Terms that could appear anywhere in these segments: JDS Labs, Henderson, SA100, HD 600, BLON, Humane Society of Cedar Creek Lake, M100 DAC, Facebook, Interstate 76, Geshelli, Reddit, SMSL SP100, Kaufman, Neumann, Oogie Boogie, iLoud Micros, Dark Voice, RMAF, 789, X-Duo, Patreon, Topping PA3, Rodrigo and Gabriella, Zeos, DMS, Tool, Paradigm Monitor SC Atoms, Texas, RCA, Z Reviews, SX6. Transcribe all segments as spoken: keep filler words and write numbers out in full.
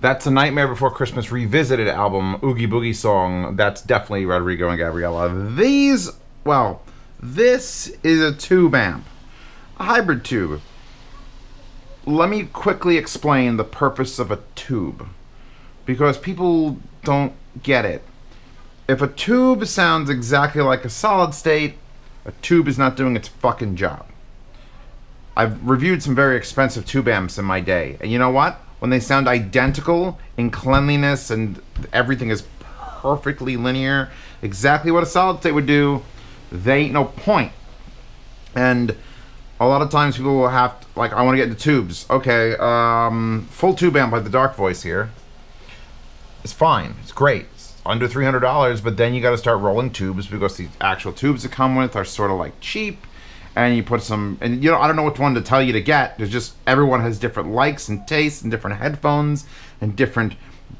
That's a Nightmare Before Christmas Revisited album, Oogie Boogie song. That's definitely Rodrigo and Gabriella. These, well, this is a tube amp, a hybrid tube. Let me quickly explain the purpose of a tube, because people don't get it. If a tube sounds exactly like a solid state, a tube is not doing its fucking job. I've reviewed some very expensive tube amps in my day, and you know what? When they sound identical in cleanliness and everything is perfectly linear, exactly what a solid state would do, they ain't no point. And a lot of times people will have to, like, I want to get into tubes. Okay, um, full tube amp by the Dark Voice here. It's fine, it's great, it's under three hundred dollars, but then you got to start rolling tubes because the actual tubes that come with are sort of like cheap. And you put some, and you know, I don't know which one to tell you to get. There's just, everyone has different likes and tastes and different headphones and different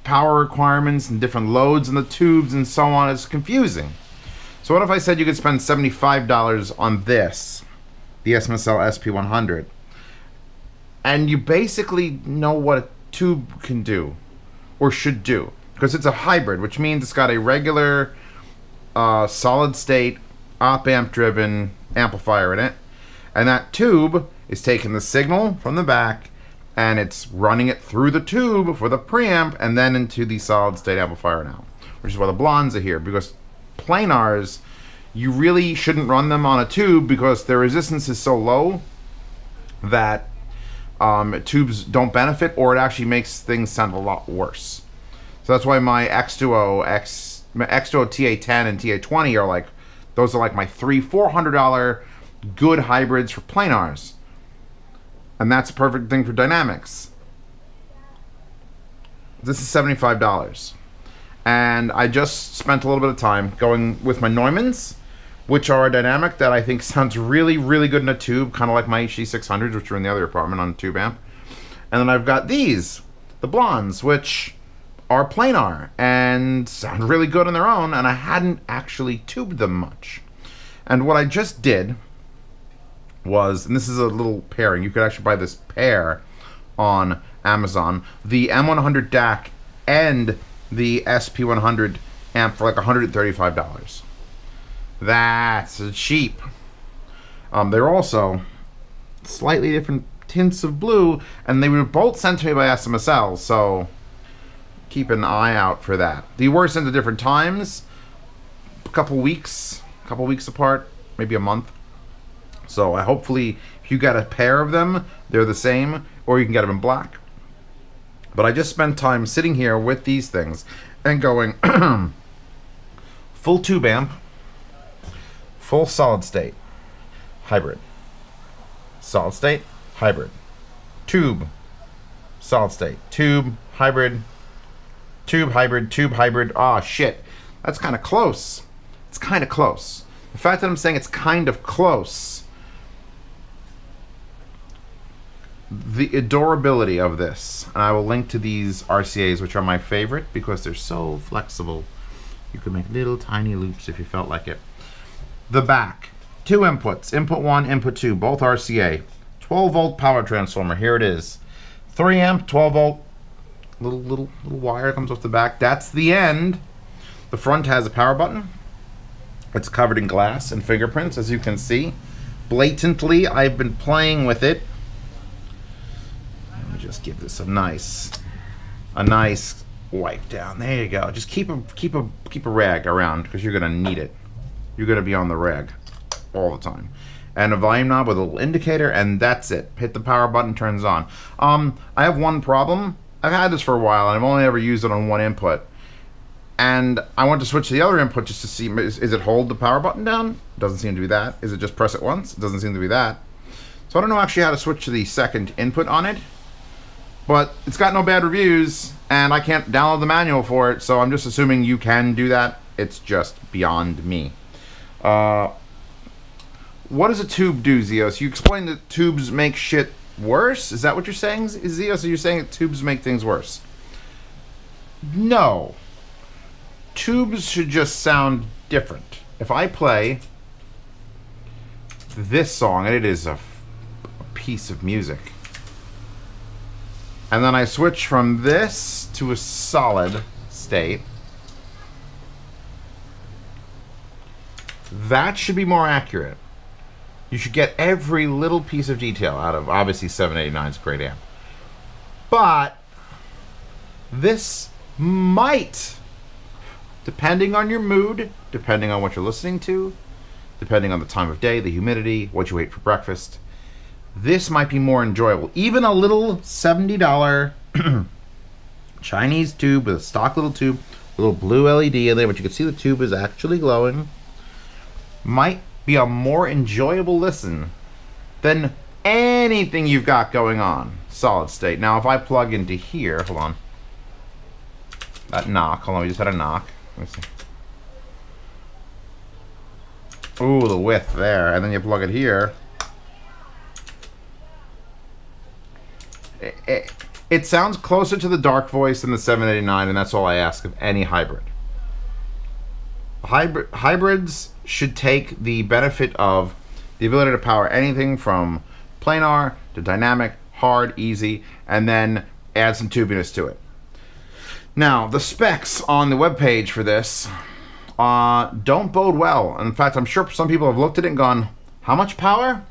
power requirements and different loads in the tubes and so on. It's confusing. So what if I said you could spend seventy-five dollars on this, the S M S L S P one hundred, and you basically know what a tube can do or should do, because it's a hybrid, which means it's got a regular uh, solid state op amp driven amplifier in it, and that tube is taking the signal from the back and it's running it through the tube for the preamp and then into the solid state amplifier now, which is why the blondes are here, because planars, you really shouldn't run them on a tube because their resistance is so low that um, tubes don't benefit, or it actually makes things sound a lot worse. So that's why my X-Duo, X, my X-Duo T A ten and T A twenty are like, those are like my three, four hundred dollar good hybrids for planars. And that's a perfect thing for dynamics. This is seventy-five dollars. And I just spent a little bit of time going with my Neumanns, which are a dynamic that I think sounds really, really good in a tube, kind of like my H D six hundreds, which are in the other apartment on a tube amp. And then I've got these, the blondes, which are planar and sound really good on their own, and I hadn't actually tubed them much. And what I just did was, and this is a little pairing, you could actually buy this pair on Amazon, the M one hundred D A C and the S P one hundred amp for like one hundred thirty-five dollars. That's cheap. Um, they're also slightly different tints of blue, and they were both sent to me by S M S L, so keep an eye out for that. They were sent at different times, a couple weeks, a couple weeks apart, maybe a month. So I hopefully, if you got a pair of them, they're the same, or you can get them in black. But I just spent time sitting here with these things and going full tube amp, full solid state, hybrid, solid state, hybrid, tube, solid state, tube, hybrid, tube, hybrid, tube, hybrid. Ah, shit. That's kind of close. It's kind of close. The fact that I'm saying it's kind of close, the adorability of this, and I will link to these R C As, which are my favorite because they're so flexible. You can make little tiny loops if you felt like it. The back, two inputs, input one, input two, both R C A. twelve volt power transformer, here it is. three amp, twelve volt. Little, little, little wire comes off the back. That's the end. The front has a power button. It's covered in glass and fingerprints, as you can see. Blatantly, I've been playing with it. Let me just give this a nice, a nice wipe down. There you go. Just keep a, keep a, keep a rag around, because you're gonna need it. You're gonna be on the rag all the time. And a volume knob with a little indicator, and that's it. Hit the power button, turns on. Um, I have one problem. I've had this for a while, and I've only ever used it on one input. And I want to switch to the other input just to see, is, is it hold the power button down? Doesn't seem to be that. Is it just press it once? Doesn't seem to be that. So I don't know actually how to switch to the second input on it, but it's got no bad reviews, and I can't download the manual for it, so I'm just assuming you can do that. It's just beyond me. Uh, what does a tube do, Zeos? You explained that tubes make shit worse? Is that what you're saying, Zeos? Are you saying that tubes make things worse? No. Tubes should just sound different. If I play this song, and it is a, a piece of music, and then I switch from this to a solid state. That should be more accurate. You should get every little piece of detail out of, obviously seven eighty-nine's great amp. But this might, depending on your mood, depending on what you're listening to, depending on the time of day, the humidity, what you ate for breakfast, this might be more enjoyable. Even a little seventy dollar Chinese tube with a stock little tube, a little blue L E D in there, but you can see the tube is actually glowing, might be a more enjoyable listen than anything you've got going on solid state. Now if I plug into here, hold on, that knock, hold on, we just had a knock, let me see. Ooh, the width there, and then you plug it here, it, it, it sounds closer to the Dark Voice than the seven eighty-nine, and that's all I ask of any hybrid. Hybrid hybrids should take the benefit of the ability to power anything from planar to dynamic, hard, easy, and then add some tubiness to it. Now, the specs on the webpage for this uh, don't bode well. In fact, I'm sure some people have looked at it and gone, how much power?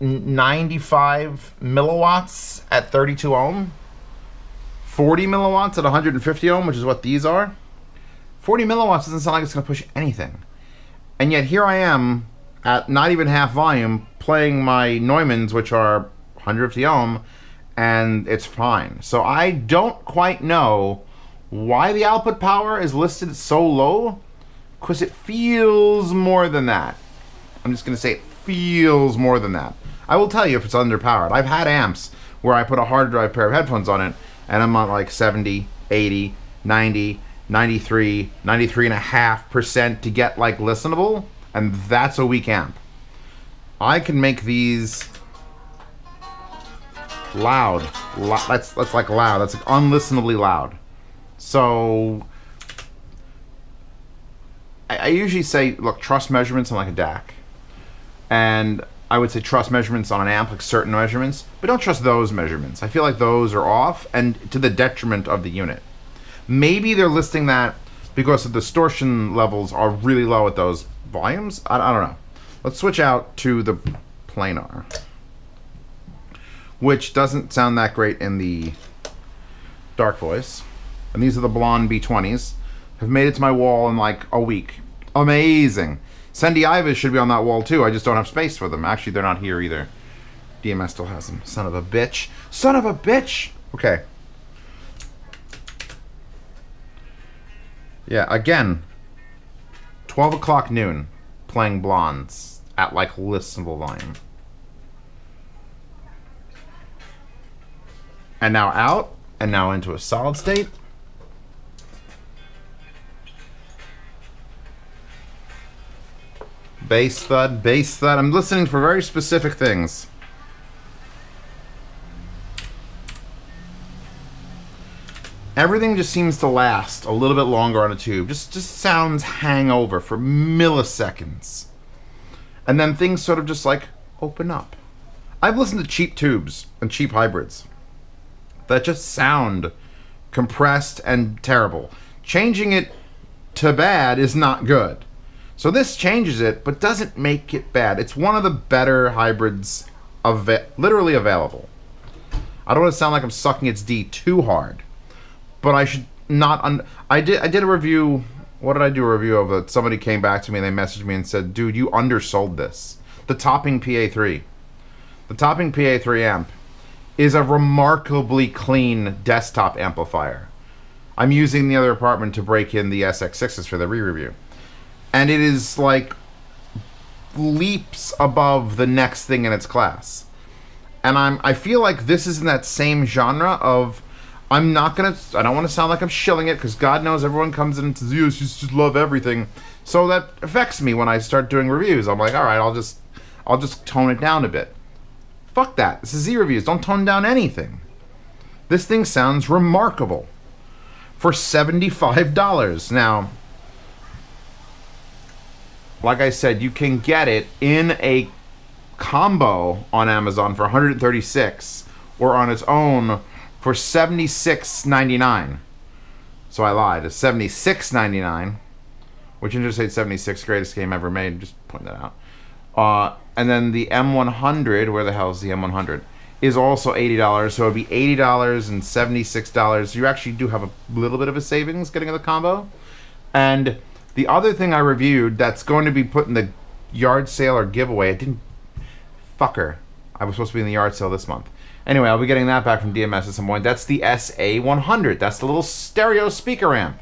ninety-five milliwatts at thirty-two ohm, forty milliwatts at one hundred fifty ohm, which is what these are. forty milliwatts doesn't sound like it's going to push anything. And yet here I am at not even half volume playing my Neumanns, which are one hundred fifty ohm, and it's fine. So I don't quite know why the output power is listed so low, because it feels more than that. I'm just going to say it feels more than that. I will tell you if it's underpowered. I've had amps where I put a hard drive pair of headphones on it, and I'm on like seventy, eighty, ninety, ninety-three, ninety-three and a half percent to get like listenable, and that's a weak amp. I can make these loud. That's that's like loud. That's like unlistenably loud. So I, I usually say, look, trust measurements on like a D A C, and I would say trust measurements on an amp, like certain measurements, but don't trust those measurements. I feel like those are off and to the detriment of the unit. Maybe they're listing that because the distortion levels are really low at those volumes. I, I don't know. Let's switch out to the planar, which doesn't sound that great in the Dark Voice. And these are the BLON B twenties. Have made it to my wall in like a week. Amazing. Sandy Ivas should be on that wall too. I just don't have space for them. Actually, they're not here either. D M S still has them. Son of a bitch. Son of a bitch. Okay. Yeah, again, twelve o'clock noon, playing blondes at like listenable volume. And now out, and now into a solid state. Bass thud, bass thud. I'm listening for very specific things. Everything just seems to last a little bit longer on a tube. Just just sounds hangover for milliseconds. And then things sort of just like open up. I've listened to cheap tubes and cheap hybrids that just sound compressed and terrible. Changing it to bad is not good. So this changes it, but doesn't make it bad. It's one of the better hybrids av- literally available. I don't want to sound like I'm sucking its D too hard. But I should not. Un I did. I did a review. What did I do a review of it? Somebody came back to me and they messaged me and said, "Dude, you undersold this." The Topping P A three, the Topping P A three amp, is a remarkably clean desktop amplifier. I'm using the other apartment to break in the S X sixes for the re-review, and it is like leaps above the next thing in its class. And I'm. I feel like this is in that same genre of. I'm not gonna, I don't want to sound like I'm shilling it, because God knows everyone comes in and says, you just love everything. So that affects me when I start doing reviews. I'm like, all right, I'll just, I'll just tone it down a bit. Fuck that. This is Z Reviews. Don't tone down anything. This thing sounds remarkable for seventy-five dollars. Now, like I said, you can get it in a combo on Amazon for one hundred thirty-six dollars or on its own for seventy-six ninety-nine. So I lied. It's seventy-six ninety-nine, which Interstate seventy-six, greatest game ever made. Just point that out. Uh, and then the M one hundred, where the hell is the M one hundred? Is also eighty dollars, so it'd be eighty dollars and seventy-six dollars. So you actually do have a little bit of a savings getting the combo. And the other thing I reviewed that's going to be put in the yard sale or giveaway, it didn't, fucker. I was supposed to be in the yard sale this month. Anyway, I'll be getting that back from D M S at some point. That's the S A one hundred. That's the little stereo speaker amp.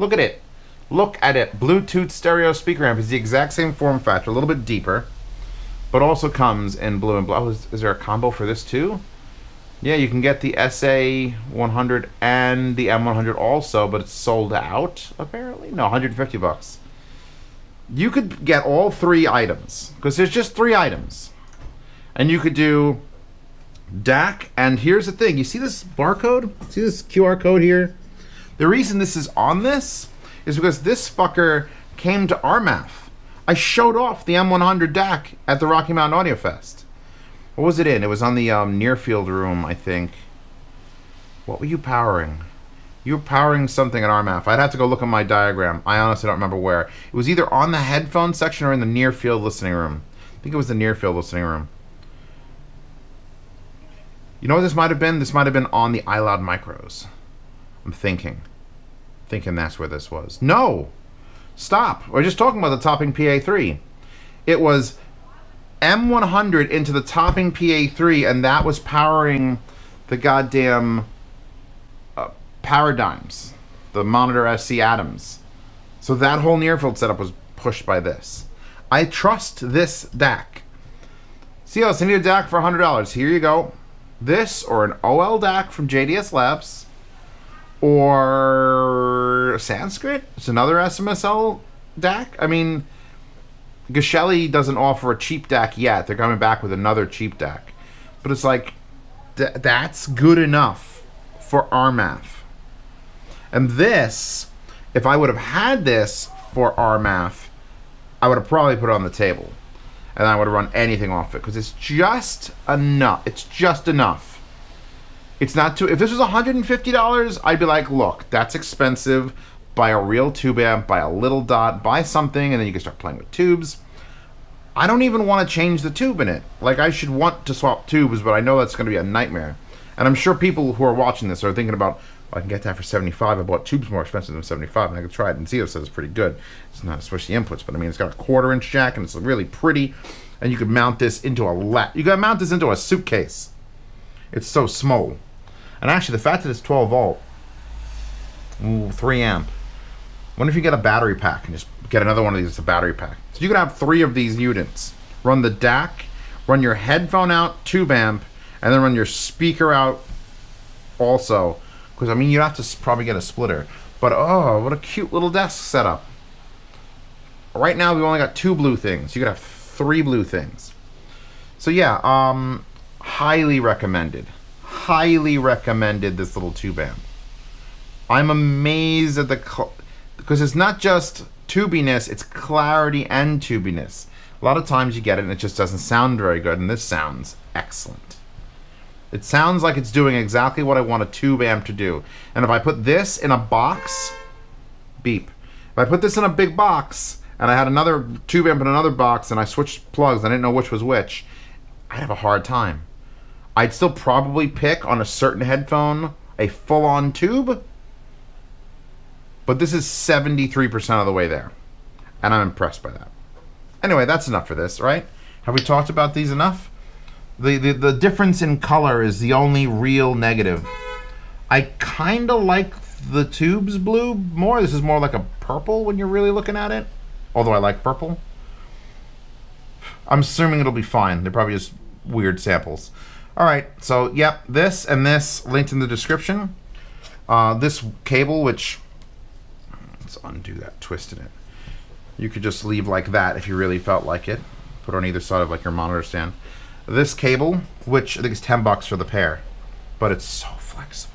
Look at it. Look at it. Bluetooth stereo speaker amp is the exact same form factor, a little bit deeper, but also comes in blue and blah. Is, is there a combo for this too? Yeah, you can get the S A one hundred and the M one hundred also, but it's sold out apparently. No, one hundred fifty bucks. You could get all three items because there's just three items, and you could do D A C. And here's the thing: you see this barcode? See this Q R code here? The reason this is on this is because this fucker came to R M A F. I showed off the M one hundred D A C at the Rocky Mountain Audio Fest. What was it in? It was on the um, near field room, I think. What were you powering? You were powering something at R M A F. I'd have to go look at my diagram. I honestly don't remember where. It was either on the headphone section or in the near field listening room. I think it was the near field listening room. You know what this might have been? This might have been on the iLoud Micros. I'm thinking. Thinking that's where this was. No! Stop. We're just talking about the Topping P A three. It was M one hundred into the Topping P A three, and that was powering the goddamn uh, Paradigms, the Monitor S C Atoms. So that whole near field setup was pushed by this. I trust this D A C. See, I need a D A C for one hundred dollars. Here you go. This or an O L D A C from J D S Labs. Or Sanskrit? It's another S M S L D A C? I mean, Geshelli doesn't offer a cheap D A C yet. They're coming back with another cheap D A C. But it's like, th that's good enough for R M A F. And this, if I would have had this for R M A F, I would have probably put it on the table. And I would have run anything off it. Because it's just enough. It's just enough. It's not too, if this was one hundred fifty dollars, I'd be like, look, that's expensive. Buy a real tube amp, buy a little dot, buy something, and then you can start playing with tubes. I don't even want to change the tube in it. Like, I should want to swap tubes, but I know that's going to be a nightmare. And I'm sure people who are watching this are thinking about, oh, I can get that for seventy-five dollars. I bought tubes more expensive than seventy-five dollars, and I could try it. And Zio says it's pretty good. It's not especially inputs, but I mean, it's got a quarter-inch jack, and it's really pretty. And you could mount this into a lap. You got to mount this into a suitcase. It's so small. And actually, the fact that it's twelve volt, ooh, three amp. What if you get a battery pack and just get another one of these as a battery pack? So you can have three of these units. Run the D A C, run your headphone out, tube amp, and then run your speaker out also. Because, I mean, you'd have to probably get a splitter. But, oh, what a cute little desk setup. Right now, we've only got two blue things. You could have three blue things. So, yeah, um... highly recommended. Highly recommended this little tube amp. I'm amazed at the... because it's not just tubiness, it's clarity and tubiness. A lot of times you get it and it just doesn't sound very good, and this sounds excellent. It sounds like it's doing exactly what I want a tube amp to do. And if I put this in a box... beep. If I put this in a big box, and I had another tube amp in another box, and I switched plugs, I didn't know which was which, I'd have a hard time. I'd still probably pick on a certain headphone a full-on tube, but this is seventy-three percent of the way there, and I'm impressed by that. Anyway, that's enough for this, right? Have we talked about these enough? The, the, the difference in color is the only real negative. I kind of like the tubes blue more. This is more like a purple when you're really looking at it, although I like purple. I'm assuming it'll be fine. They're probably just weird samples. All right, so yep, this and this linked in the description. Uh, this cable, which, let's undo that twist in it. You could just leave like that if you really felt like it. Put it on either side of like your monitor stand. This cable, which I think is ten bucks for the pair, but it's so flexible,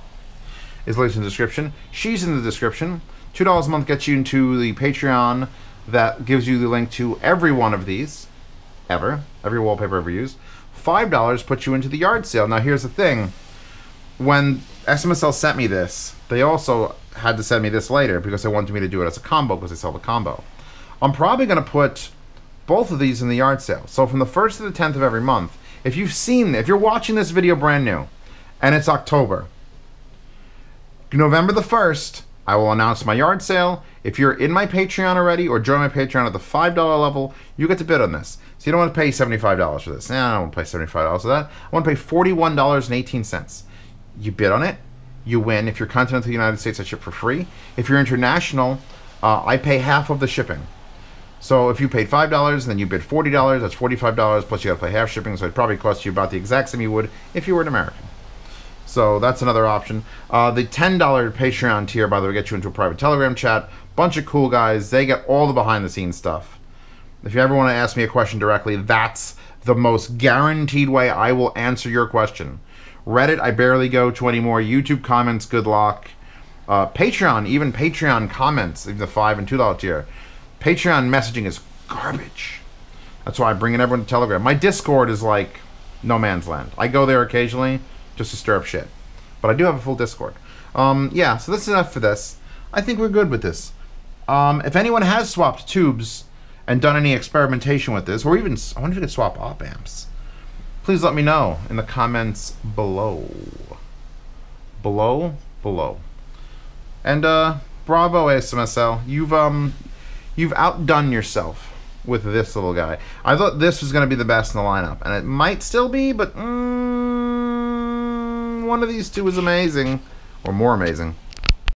is linked in the description. She's in the description. two dollars a month gets you into the Patreon. That gives you the link to every one of these ever. Every wallpaper ever used. five dollars puts you into the yard sale. Now here's the thing. When S M S L sent me this, they also had to send me this later because they wanted me to do it as a combo because they sell the combo. I'm probably going to put both of these in the yard sale. So from the first to the tenth of every month, if you've seen, if you're watching this video brand new and it's October, November the first, I will announce my yard sale. If you're in my Patreon already or join my Patreon at the five dollar level, you get to bid on this. So you don't want to pay seventy-five dollars for this. Nah, I don't want to pay seventy-five dollars for that. I want to pay forty-one dollars and eighteen cents. You bid on it, you win. If you're continental United States, I ship for free. If you're international, uh, I pay half of the shipping. So if you paid five dollars, then you bid forty dollars, that's forty-five dollars, plus you got to pay half shipping, so it probably cost you about the exact same you would if you were an American. So that's another option. Uh, the ten dollar Patreon tier, by the way, gets you into a private Telegram chat. Bunch of cool guys. They get all the behind-the-scenes stuff. If you ever want to ask me a question directly, that's the most guaranteed way I will answer your question. Reddit, I barely go to anymore. YouTube comments, good luck. Uh, Patreon, even Patreon comments, even the five and two dollar tier. Patreon messaging is garbage. That's why I'm bringing everyone to Telegram. My Discord is like no man's land. I go there occasionally just to stir up shit. But I do have a full Discord. Um, yeah, so that's enough for this. I think we're good with this. Um, if anyone has swapped tubes and done any experimentation with this, or even, I wonder if you could swap op amps. Please let me know in the comments below. Below, below. And uh, bravo, S M S L. You've, um... You've outdone yourself with this little guy. I thought this was going to be the best in the lineup, and it might still be, but mm, one of these two is amazing, or more amazing.